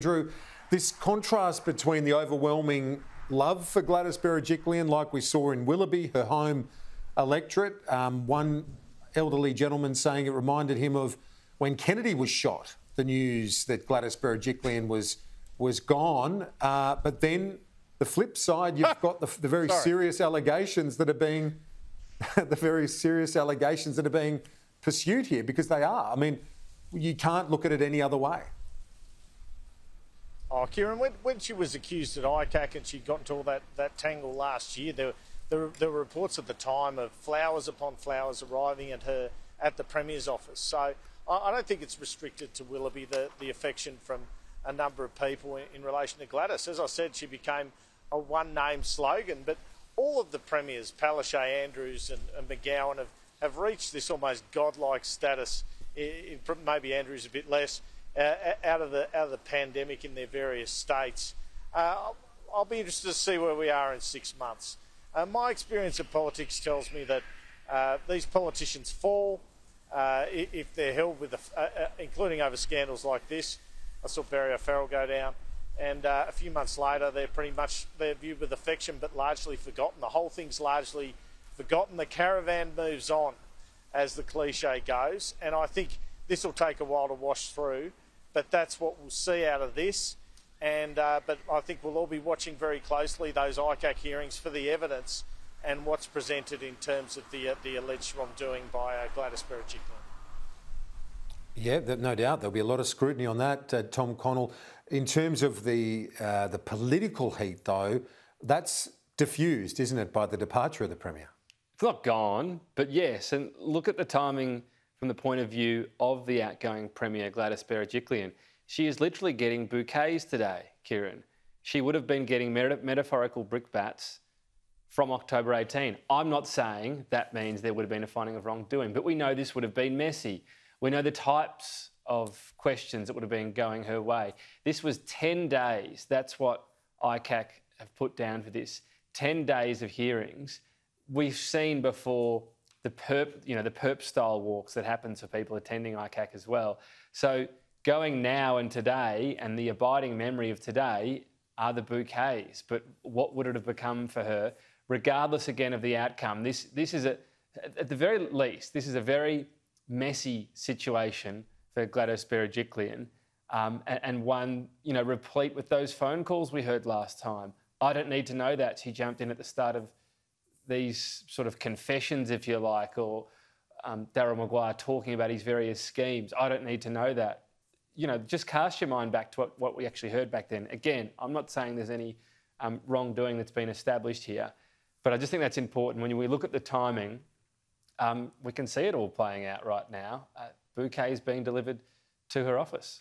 Drew, this contrast between the overwhelming love for Gladys Berejiklian, like we saw in Willoughby, her home electorate, one elderly gentleman saying it reminded him of when Kennedy was shot, the news that Gladys Berejiklian was gone. But then the flip side, you've got the very serious allegations that are being pursued here, because they are. I mean, you can't look at it any other way. Oh, Kieran, when she was accused at ICAC and she got into all that tangle last year, there were reports at the time of flowers upon flowers arriving at the Premier's office. So I don't think it's restricted to Willoughby, the affection from a number of people in relation to Gladys. As I said, she became a one-name slogan, but all of the Premiers, Palaszczuk, Andrews and McGowan, have reached this almost godlike status, maybe Andrews a bit less, out of the pandemic in their various states. I'll be interested to see where we are in 6 months. My experience of politics tells me that these politicians fall if they're held with, including over scandals like this. I saw Barry O'Farrell go down, and a few months later, they're viewed with affection, but largely forgotten. The whole thing's largely forgotten. The caravan moves on, as the cliche goes, and I think this will take a while to wash through. But that's what we'll see out of this, and but I think we'll all be watching very closely those ICAC hearings for the evidence and what's presented in terms of the alleged wrongdoing by Gladys Berejiklian. Yeah, no doubt there'll be a lot of scrutiny on that, Tom Connell. In terms of the political heat, though, that's diffused, isn't it, by the departure of the Premier? It's not gone, but yes, and look at the timing. From the point of view of the outgoing Premier, Gladys Berejiklian, she is literally getting bouquets today, Kieran. She would have been getting metaphorical brickbats from October 18. I'm not saying that means there would have been a finding of wrongdoing, but we know this would have been messy. We know the types of questions that would have been going her way. This was 10 days. That's what ICAC have put down for this. 10 days of hearings. We've seen before the perp style walks that happens for people attending ICAC as well. So going now and today, and the abiding memory of today are the bouquets. But what would it have become for her, regardless again of the outcome? This is at the very least, this is a very messy situation for Gladys Berejiklian, and one replete with those phone calls we heard last time. I don't need to know that she jumped in at the start of these sort of confessions, if you like, or Darryl Maguire talking about his various schemes. I don't need to know that. Just cast your mind back to what we actually heard back then. Again, I'm not saying there's any wrongdoing that's been established here, but I just think that's important. When we look at the timing, we can see it all playing out right now. Bouquets being delivered to her office.